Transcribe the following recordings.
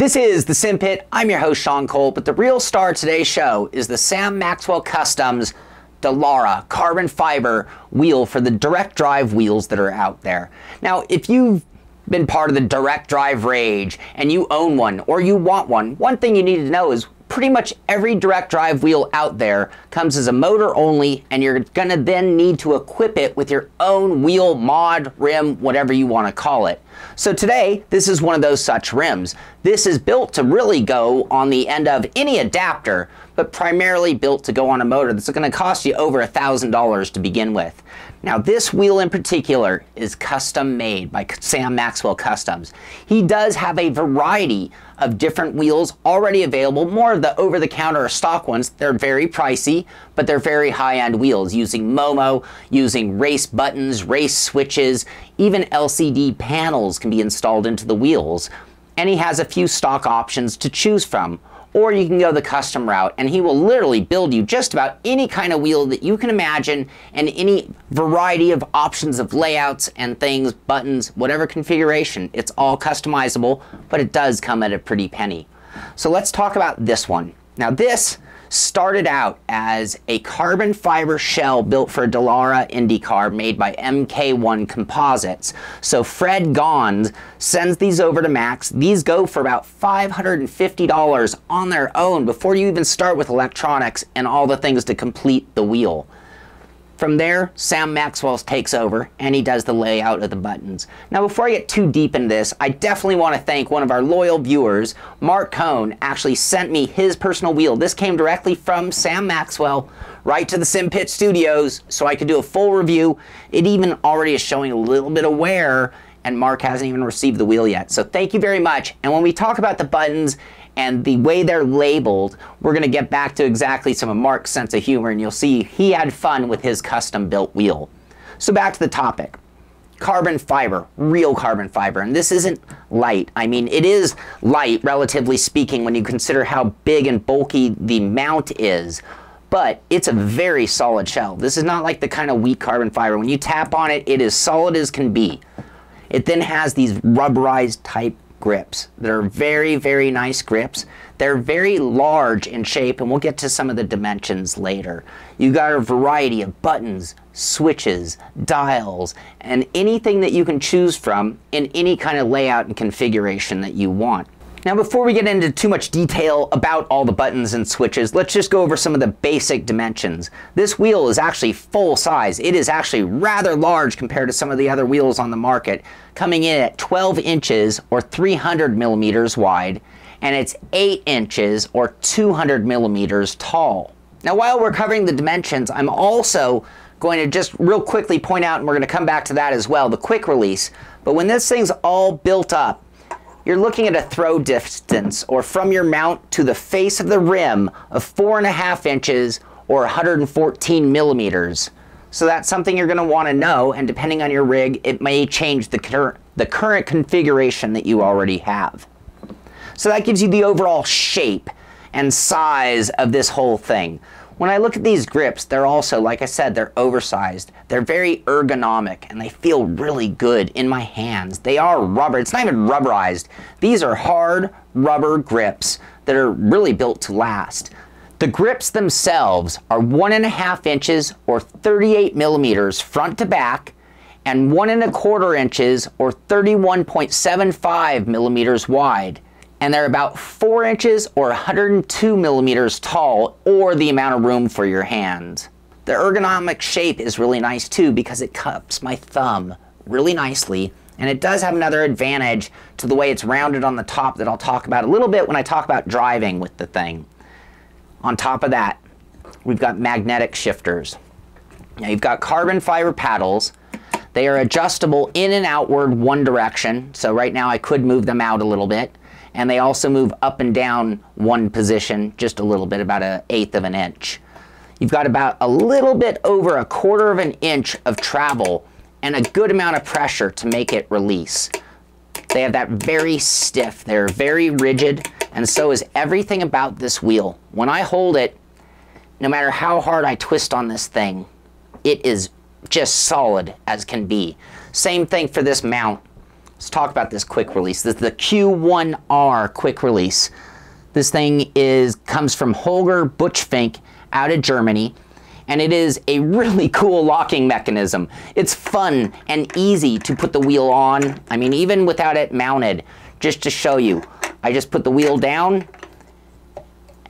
This is The Sim Pit. I'm your host, Sean Cole, but the real star of today's show is the Sam Maxwell Customs Dallara carbon fiber wheel for the direct drive wheels that are out there. Now, if you've been part of the direct drive rage and you own one or you want one, one thing you need to know is pretty much every direct drive wheel out there comes as a motor only, and you're gonna then need to equip it with your own wheel, mod, rim, whatever you wanna call it. So today, this is one of those such rims. This is built to really go on the end of any adapter, but primarily built to go on a motor that's gonna cost you over $1,000 to begin with. Now this wheel in particular is custom made by Sam Maxwell Customs. He does have a variety of different wheels already available, more of the over-the-counter or stock ones. They're very pricey, but they're very high-end wheels, using Momo, using race buttons, race switches, even LCD panels can be installed into the wheels. And he has a few stock options to choose from, or you can go the custom route, and he will literally build you just about any kind of wheel that you can imagine and any variety of options of layouts and things, buttons, whatever configuration. It's all customizable, but it does come at a pretty penny. So let's talk about this one. Now this started out as a carbon fiber shell built for a Dallara Indycar made by MK1 Composites. So Fred Goans sends these over to Max. These go for about $550 on their own before you even start with electronics and all the things to complete the wheel. From there, Sam Maxwell takes over and he does the layout of the buttons. Now before I get too deep into this, I definitely want to thank one of our loyal viewers. Mark Cohn actually sent me his personal wheel. This came directly from Sam Maxwell right to the Sim Pit Studios so I could do a full review. It even already is showing a little bit of wear, and Mark hasn't even received the wheel yet. So thank you very much. And when we talk about the buttons and the way they're labeled, we're gonna get back to exactly some of Mark's sense of humor, and you'll see he had fun with his custom built wheel. So back to the topic. Carbon fiber, real carbon fiber, and this isn't light. I mean, it is light, relatively speaking, when you consider how big and bulky the mount is, but it's a very solid shell. This is not like the kind of weak carbon fiber. When you tap on it, it is solid as can be. It then has these rubberized type grips. They're very, very nice grips. They're very large in shape, and we'll get to some of the dimensions later. You got a variety of buttons, switches, dials, and anything that you can choose from in any kind of layout and configuration that you want. Now before we get into too much detail about all the buttons and switches, let's just go over some of the basic dimensions. This wheel is actually full size. It is actually rather large compared to some of the other wheels on the market, coming in at 12 inches or 300 millimeters wide, and it's 8 inches or 200 millimeters tall. Now while we're covering the dimensions, I'm also going to just real quickly point out, and we're going to come back to that as well, the quick release. But when this thing's all built up, you're looking at a throw distance, or from your mount to the face of the rim, of 4.5 inches or 114 millimeters. So that's something you're going to want to know, and depending on your rig, it may change the current configuration that you already have. So that gives you the overall shape and size of this whole thing. When I look at these grips, they're also, like I said, they're oversized. They're very ergonomic, and they feel really good in my hands. They are rubber. It's not even rubberized. These are hard rubber grips that are really built to last. The grips themselves are 1.5 inches or 38 millimeters front to back, and 1.25 inches or 31.75 millimeters wide. And they're about 4 inches or 102 millimeters tall, or the amount of room for your hand. The ergonomic shape is really nice too, because it cups my thumb really nicely, and it does have another advantage to the way it's rounded on the top that I'll talk about a little bit when I talk about driving with the thing. On top of that, we've got magnetic shifters. Now you've got carbon fiber paddles. They are adjustable in and outward one direction, so right now I could move them out a little bit. And they also move up and down one position just a little bit, about 1/8 of an inch. You've got about a little bit over 1/4 inch of travel and a good amount of pressure to make it release. They have that very stiff, they're very rigid, and so is everything about this wheel. When I hold it, no matter how hard I twist on this thing, it is just solid as can be. Same thing for this mount. Let's talk about this quick release. This is the Q1R quick release. This thing comes from Holger Butzfinck out of Germany, and it is a really cool locking mechanism. It's fun and easy to put the wheel on. I mean, even without it mounted, just to show you, I just put the wheel down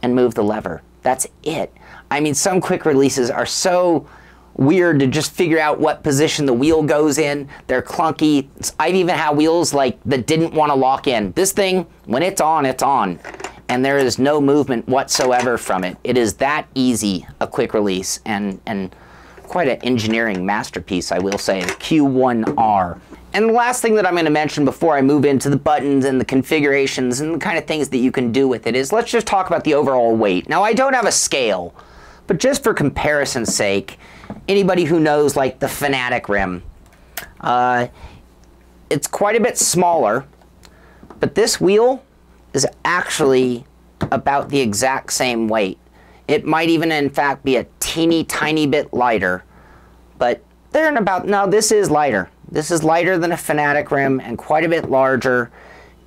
and move the lever. That's it. I mean, some quick releases are so weird to just figure out what position the wheel goes in. They're clunky. I've even had wheels like that didn't want to lock in. This thing, when it's on, it's on. And there is no movement whatsoever from it. It is that easy a quick release, and quite an engineering masterpiece, I will say, Q1R. And the last thing that I'm going to mention before I move into the buttons and the configurations and the kind of things that you can do with it is, let's just talk about the overall weight. Now, I don't have a scale, but just for comparison's sake, anybody who knows like the Fanatic rim, it's quite a bit smaller, but this wheel is actually about the exact same weight. It might even in fact be a teeny tiny bit lighter, but they're in about, no, this is lighter. This is lighter than a Fanatic rim and quite a bit larger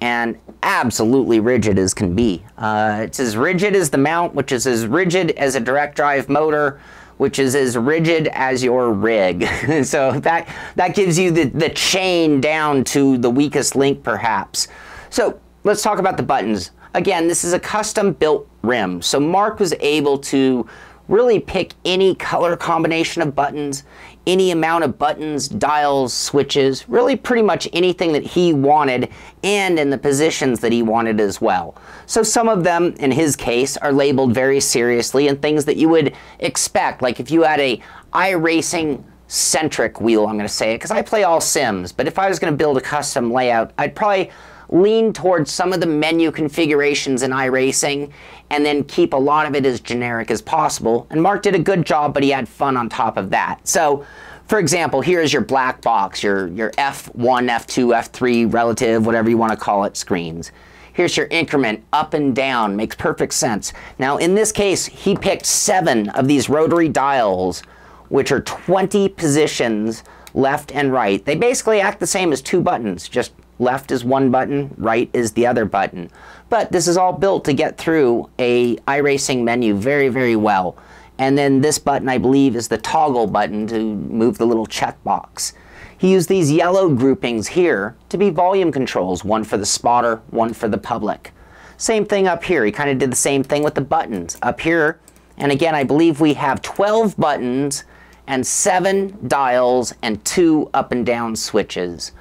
and absolutely rigid as can be. It's as rigid as the mount, which is as rigid as a direct drive motor, which is as rigid as your rig. So that gives you the chain down to the weakest link perhaps. So let's talk about the buttons. Again, this is a custom built rim. So Mark was able to really pick any color combination of buttons, any amount of buttons, dials, switches, really pretty much anything that he wanted and in the positions that he wanted as well. So some of them, in his case, are labeled very seriously and things that you would expect. Like if you had a iRacing centric wheel, I'm gonna say it, because I play all sims, but if I was gonna build a custom layout, I'd probably lean towards some of the menu configurations in iRacing and then keep a lot of it as generic as possible. And Mark did a good job, but he had fun on top of that. So for example, here's your black box, your F1, F2, F3, relative, whatever you want to call it, screens. Here's your increment, up and down, makes perfect sense. Now in this case, he picked 7 of these rotary dials, which are 20 positions left and right. They basically act the same as 2 buttons, just left is one button, right is the other button. But this is all built to get through a iRacing menu very, very well. And then this button, I believe, is the toggle button to move the little checkbox. He used these yellow groupings here to be volume controls, one for the spotter, one for the public. Same thing up here. He kind of did the same thing with the buttons up here. And again, I believe we have 12 buttons and 7 dials and 2 up and down switches.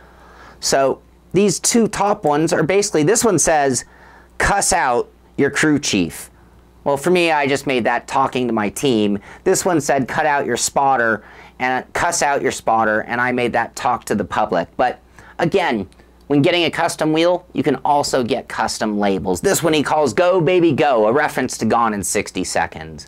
So these 2 top ones are basically, this one says, cuss out your crew chief. Well, for me, I just made that talking to my team. This one said, cut out your spotter, and cuss out your spotter, and I made that talk to the public. But again, when getting a custom wheel, you can also get custom labels. This one he calls Go Baby Go, a reference to Gone in 60 Seconds.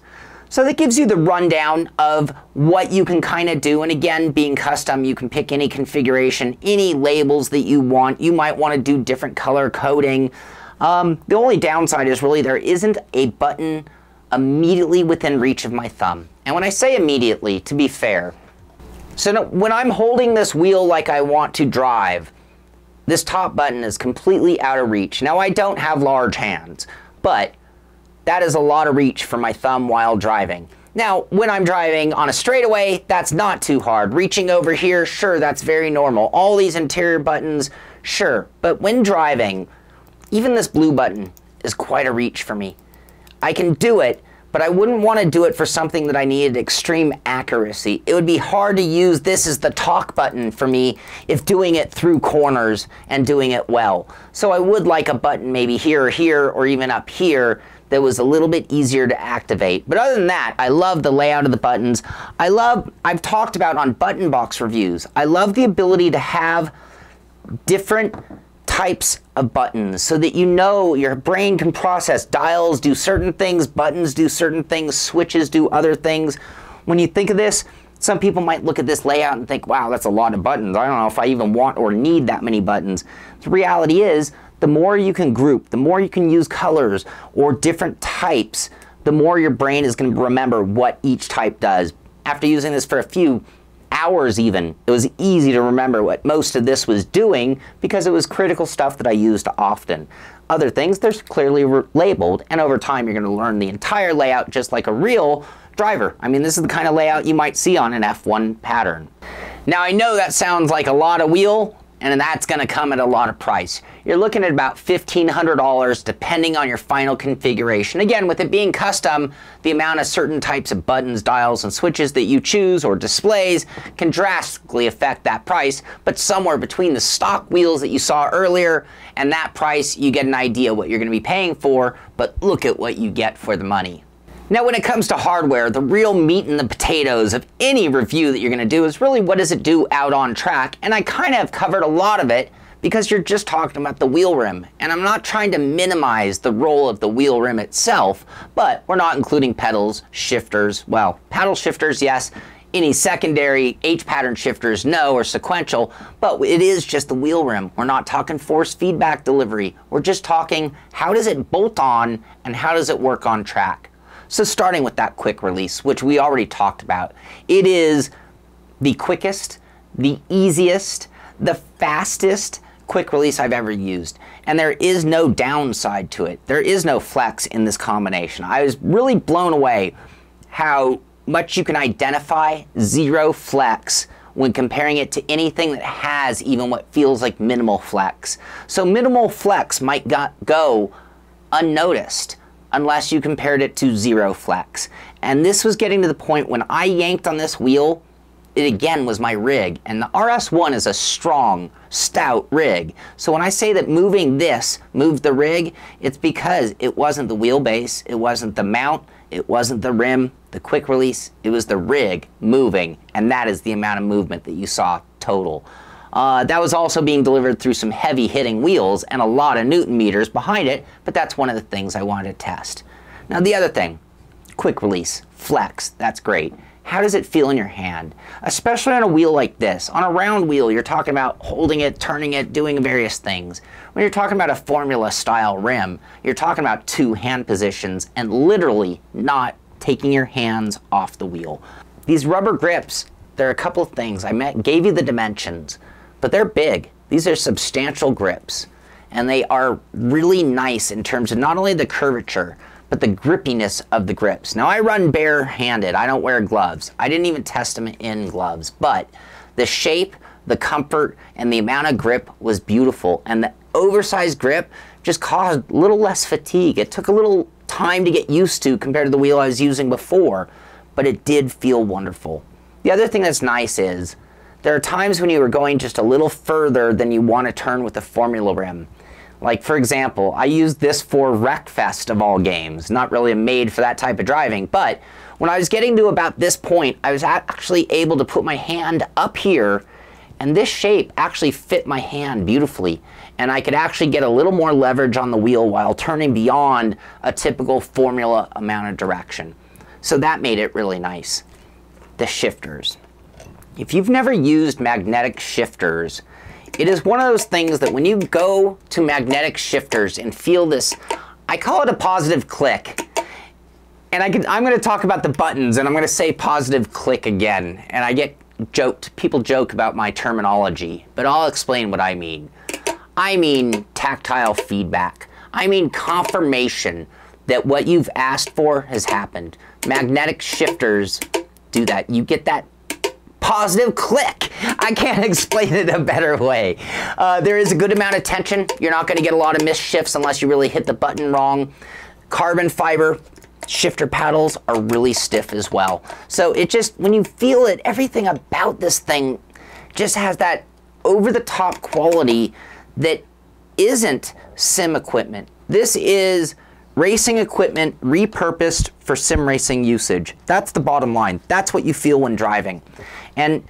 So that gives you the rundown of what you can kind of do. And again, being custom, you can pick any configuration, any labels that you want. You might want to do different color coding. The only downside is really there isn't a button immediately within reach of my thumb. And when I say immediately, to be fair, so when I'm holding this wheel like I want to drive, this top button is completely out of reach. Now, I don't have large hands, but that is a lot of reach for my thumb while driving. Now, when I'm driving on a straightaway, that's not too hard. Reaching over here, sure, that's very normal. All these interior buttons, sure. But when driving, even this blue button is quite a reach for me. I can do it, but I wouldn't want to do it for something that I needed extreme accuracy. It would be hard to use this as the talk button for me if doing it through corners and doing it well. So I would like a button maybe here or here or even up here that was a little bit easier to activate. But other than that, I love the layout of the buttons. I've talked about on button box reviews, I love the ability to have different types of buttons so that you know your brain can process. Dials do certain things, buttons do certain things, switches do other things. When you think of this, some people might look at this layout and think, wow, that's a lot of buttons. I don't know if I even want or need that many buttons. The reality is, the more you can group, the more you can use colors or different types, the more your brain is going to remember what each type does. After using this for a few hours even, it was easy to remember what most of this was doing because it was critical stuff that I used often. Other things, they're clearly labeled, and over time you're going to learn the entire layout just like a real driver. I mean, this is the kind of layout you might see on an F1 pattern. Now I know that sounds like a lot of wheel, and that's going to come at a lot of price. You're looking at about $1,500 depending on your final configuration. Again, with it being custom, the amount of certain types of buttons, dials, and switches that you choose or displays can drastically affect that price, but somewhere between the stock wheels that you saw earlier and that price, you get an idea what you're going to be paying for, but look at what you get for the money. Now, when it comes to hardware, the real meat and the potatoes of any review that you're going to do is really what does it do out on track, and I kind of covered a lot of it because you're just talking about the wheel rim, and I'm not trying to minimize the role of the wheel rim itself, but we're not including pedals, shifters, well, paddle shifters, yes, any secondary H-pattern shifters, no, or sequential, but it is just the wheel rim. We're not talking force feedback delivery. We're just talking how does it bolt on and how does it work on track. So starting with that quick release, which we already talked about, it is the quickest, the easiest, the fastest quick release I've ever used. And there is no downside to it. There is no flex in this combination. I was really blown away how much you can identify zero flex when comparing it to anything that has even what feels like minimal flex. So minimal flex might go unnoticed unless you compared it to zero flex. And this was getting to the point when I yanked on this wheel, it again was my rig. And the RS1 is a strong, stout rig. So when I say that moving this moved the rig, it's because it wasn't the wheelbase, it wasn't the mount, it wasn't the rim, the quick release, it was the rig moving. And that is the amount of movement that you saw total. That was also being delivered through some heavy hitting wheels and a lot of Newton meters behind it, but that's one of the things I wanted to test. Now the other thing, quick release, flex, that's great. How does it feel in your hand? Especially on a wheel like this. On a round wheel, you're talking about holding it, turning it, doing various things. When you're talking about a formula style rim, you're talking about two hand positions and literally not taking your hands off the wheel. These rubber grips, there are a couple of things. I gave you the dimensions, but they're big. These are substantial grips, and they are really nice in terms of not only the curvature, but the grippiness of the grips. Now I run barehanded, I don't wear gloves. I didn't even test them in gloves, but the shape, the comfort, and the amount of grip was beautiful. And the oversized grip just caused a little less fatigue. It took a little time to get used to compared to the wheel I was using before, but it did feel wonderful. The other thing that's nice is there are times when you are going just a little further than you want to turn with a formula rim. Like for example, I used this for RecFest of all games, not really made for that type of driving, but when I was getting to about this point, I was actually able to put my hand up here, and this shape actually fit my hand beautifully, and I could actually get a little more leverage on the wheel while turning beyond a typical formula amount of direction. So that made it really nice. The shifters. If you've never used magnetic shifters, it is one of those things that when you go to magnetic shifters and feel this, I call it a positive click. And I'm going to talk about the buttons, and I'm going to say positive click again. And I get joked, people joke about my terminology, but I'll explain what I mean. I mean tactile feedback. I mean confirmation that what you've asked for has happened. Magnetic shifters do that. You get that positive click. I can't explain it a better way. There is a good amount of tension. You're not going to get a lot of missed shifts unless you really hit the button wrong. Carbon fiber shifter paddles are really stiff as well. So it just, when you feel it, everything about this thing just has that over-the-top quality that isn't sim equipment. This is racing equipment repurposed for sim racing usage. That's the bottom line. That's what you feel when driving. And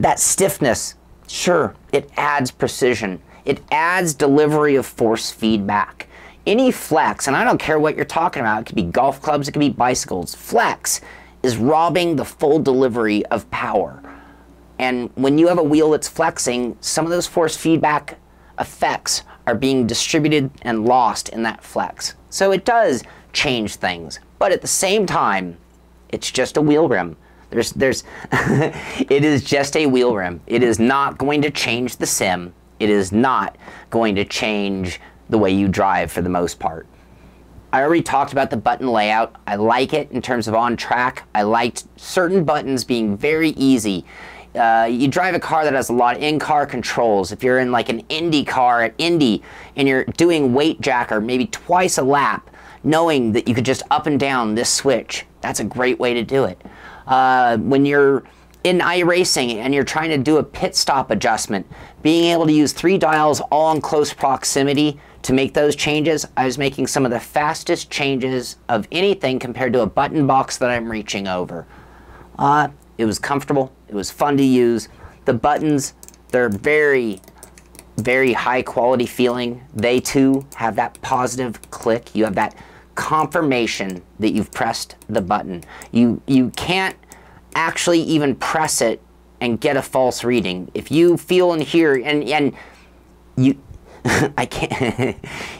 that stiffness, sure, it adds precision. It adds delivery of force feedback. Any flex, and I don't care what you're talking about, it could be golf clubs, it could be bicycles, flex is robbing the full delivery of power. And when you have a wheel that's flexing, some of those force feedback effects are being distributed and lost in that flex. So it does change things, but at the same time, it's just a wheel rim. There's it is just a wheel rim. It is not going to change the sim. It is not going to change the way you drive for the most part. I already talked about the button layout. I like it in terms of on track. I liked certain buttons being very easy. You drive a car that has a lot of in-car controls. If you're in like an Indy car at Indy and you're doing weight jacker maybe twice a lap, knowing that you could just up and down this switch, that's a great way to do it. When you're in iRacing and you're trying to do a pit stop adjustment, being able to use three dials all in close proximity to make those changes, I was making some of the fastest changes of anything compared to a button box that I'm reaching over. It was comfortable. It was fun to use. The buttons, they're very, very high quality feeling. They too have that positive click. You have that confirmation that you've pressed the button. You can't actually even press it and get a false reading. If you feel and hear and you I can't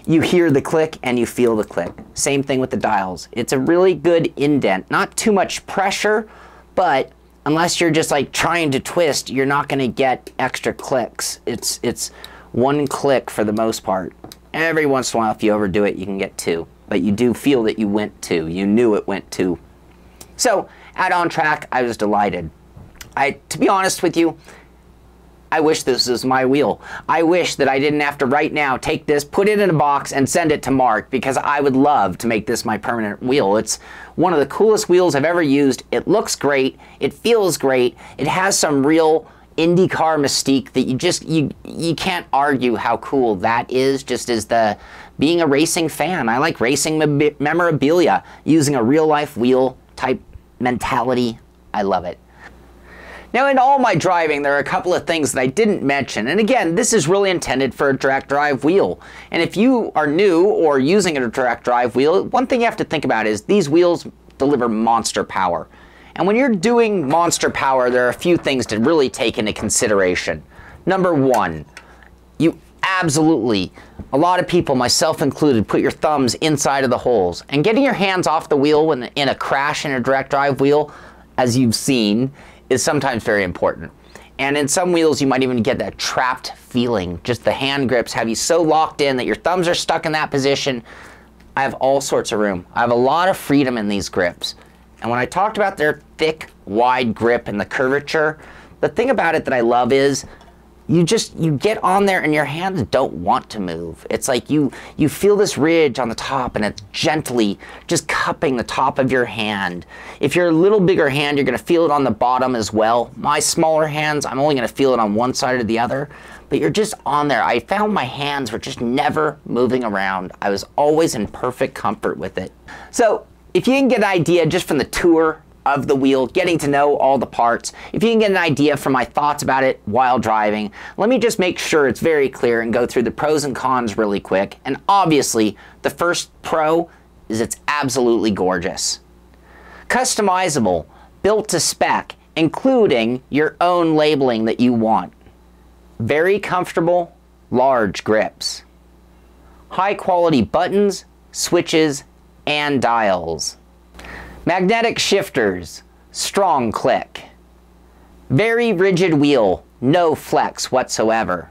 you hear the click and you feel the click. Same thing with the dials. It's a really good indent. Not too much pressure, but unless you're just like trying to twist, you're not going to get extra clicks. It's one click for the most part. Every once in a while, if you overdo it, you can get two. But you do feel that you went two. You knew it went two. So at On Track, I was delighted. To be honest with you, I wish this was my wheel. I wish that I didn't have to right now take this, put it in a box, and send it to Mark, because I would love to make this my permanent wheel. It's one of the coolest wheels I've ever used. It looks great. It feels great. It has some real IndyCar mystique that you just, you can't argue how cool that is, just as the being a racing fan. I like racing memorabilia, using a real-life wheel type mentality. I love it. Now, in all my driving, there are a couple of things that I didn't mention, and again, this is really intended for a direct drive wheel. And if you are new or using a direct drive wheel, one thing you have to think about is these wheels deliver monster power. And when you're doing monster power, there are a few things to really take into consideration. Number one, you absolutely, a lot of people, myself included, put your thumbs inside of the holes. And getting your hands off the wheel when in a crash in a direct drive wheel, as you've seen, is sometimes very important. And in some wheels, you might even get that trapped feeling. Just the hand grips have you so locked in that your thumbs are stuck in that position. I have all sorts of room. I have a lot of freedom in these grips. And when I talked about their thick, wide grip and the curvature, the thing about it that I love is you get on there and your hands don't want to move. It's like you feel this ridge on the top and it's gently just cupping the top of your hand. If you're a little bigger hand, you're gonna feel it on the bottom as well. My smaller hands, I'm only gonna feel it on one side or the other, but you're just on there. I found my hands were just never moving around. I was always in perfect comfort with it. So if you can get an idea just from the tour of the wheel, getting to know all the parts, if you can get an idea from my thoughts about it while driving, let me just make sure it's very clear and go through the pros and cons really quick. And obviously, the first pro is it's absolutely gorgeous. Customizable, built to spec, including your own labeling that you want. Very comfortable, large grips. High quality buttons, switches, and dials. Magnetic shifters, strong click. Very rigid wheel, no flex whatsoever.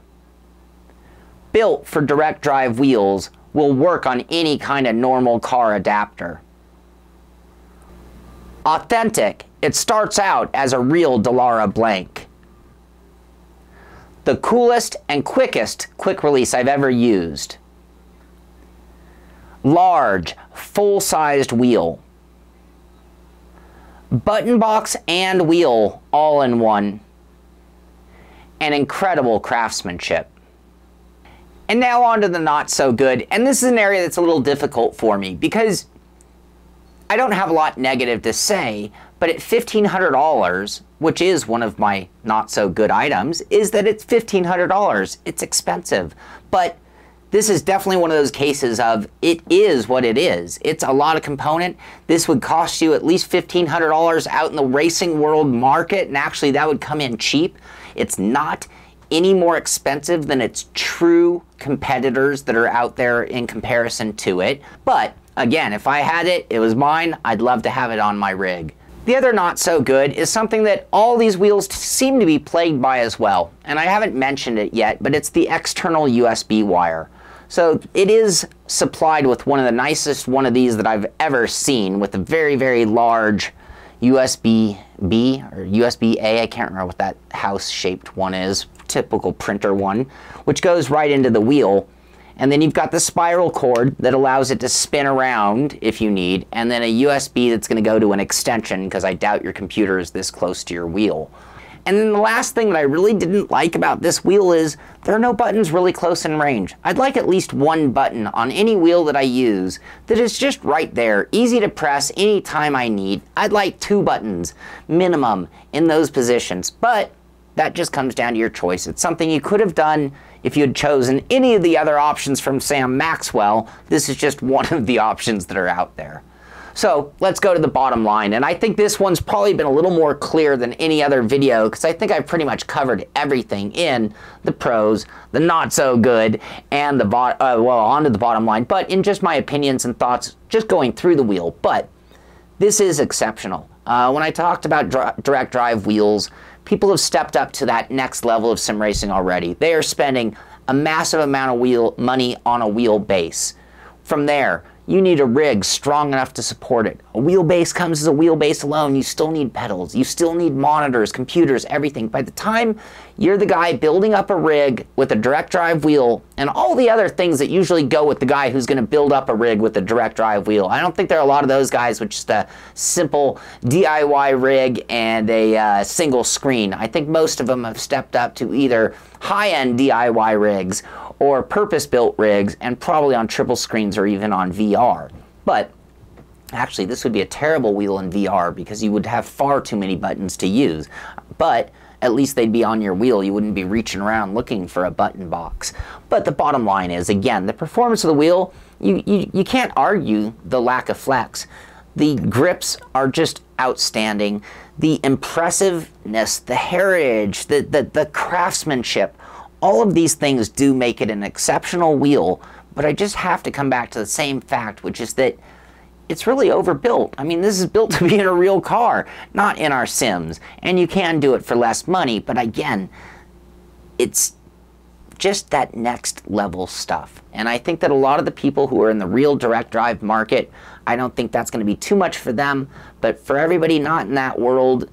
Built for direct drive wheels, will work on any kind of normal car adapter. Authentic, it starts out as a real Dallara blank. The coolest and quickest quick release I've ever used. Large, full-sized wheel. Button box and wheel all in one, and incredible craftsmanship. And now on to the not so good, and this is an area that's a little difficult for me because I don't have a lot negative to say, but at $1,500, which is one of my not so good items, is that it's $1,500. It's expensive, but this is definitely one of those cases of it is what it is. It's a lot of component. This would cost you at least $1,500 out in the racing world market, and actually that would come in cheap. It's not any more expensive than its true competitors that are out there in comparison to it. But again, if I had it, it was mine, I'd love to have it on my rig. The other not so good is something that all these wheels seem to be plagued by as well, and I haven't mentioned it yet, but it's the external USB wire. So it is supplied with one of the nicest one of these that I've ever seen, with a very, very large USB-B or USB-A, I can't remember what that house-shaped one is, typical printer one, which goes right into the wheel. And then you've got the spiral cord that allows it to spin around if you need, and then a USB that's going to go to an extension, because I doubt your computer is this close to your wheel. And then the last thing that I really didn't like about this wheel is there are no buttons really close in range. I'd like at least one button on any wheel that I use that is just right there, easy to press anytime I need. I'd like two buttons minimum in those positions, but that just comes down to your choice. It's something you could have done if you had chosen any of the other options from Sam Maxwell. This is just one of the options that are out there. So let's go to the bottom line, and I think this one's probably been a little more clear than any other video, because I think I've pretty much covered everything in the pros, the not so good, and the onto the bottom line, but in just my opinions and thoughts just going through the wheel. But this is exceptional. When I talked about direct drive wheels, people have stepped up to that next level of sim racing already. They are spending a massive amount of money on a wheel base. From there, you need a rig strong enough to support it. A wheelbase comes as a wheelbase alone. You still need pedals. You still need monitors, computers, everything. By the time you're the guy building up a rig with a direct drive wheel and all the other things that usually go with the guy who's going to build up a rig with a direct drive wheel. I don't think there are a lot of those guys with just a simple DIY rig and a single screen. I think most of them have stepped up to either high-end DIY rigs or purpose-built rigs, and probably on triple screens or even on VR. But actually, this would be a terrible wheel in VR because you would have far too many buttons to use. But at least they'd be on your wheel. You wouldn't be reaching around looking for a button box. But the bottom line is, again, the performance of the wheel, you can't argue the lack of flex. The grips are just outstanding. The impressiveness, the heritage, the craftsmanship, all of these things do make it an exceptional wheel, but I just have to come back to the same fact, which is that it's really overbuilt. I mean, this is built to be in a real car, not in our sims, and you can do it for less money, but again, it's just that next level stuff. And I think that a lot of the people who are in the real direct drive market, I don't think that's going to be too much for them, but for everybody not in that world,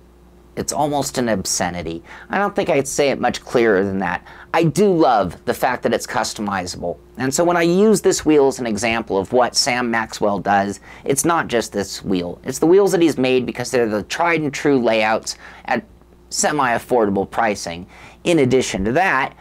it's almost an obscenity. I don't think I'd say it much clearer than that. I do love the fact that it's customizable. And so when I use this wheel as an example of what Sam Maxwell does, it's not just this wheel. It's the wheels that he's made because they're the tried and true layouts at semi-affordable pricing. In addition to that,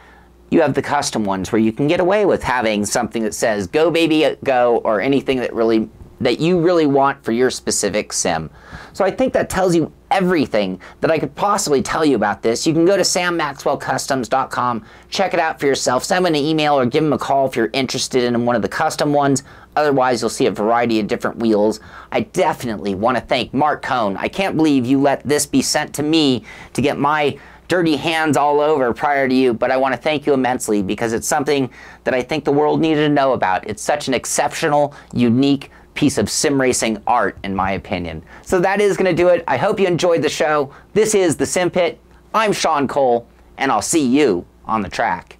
you have the custom ones where you can get away with having something that says, go baby, go, or anything that really that you really want for your specific sim. So I think that tells you everything that I could possibly tell you about this. You can go to sammaxwellcustoms.com, check it out for yourself, send them an email or give them a call if you're interested in one of the custom ones. Otherwise, you'll see a variety of different wheels. I definitely want to thank Mark Cohn. I can't believe you let this be sent to me to get my dirty hands all over prior to you, but I want to thank you immensely because it's something that I think the world needed to know about. It's such an exceptional, unique piece of sim racing art, in my opinion. So that is going to do it. I hope you enjoyed the show. This is The Sim Pit. I'm Sean Cole, and I'll see you on the track.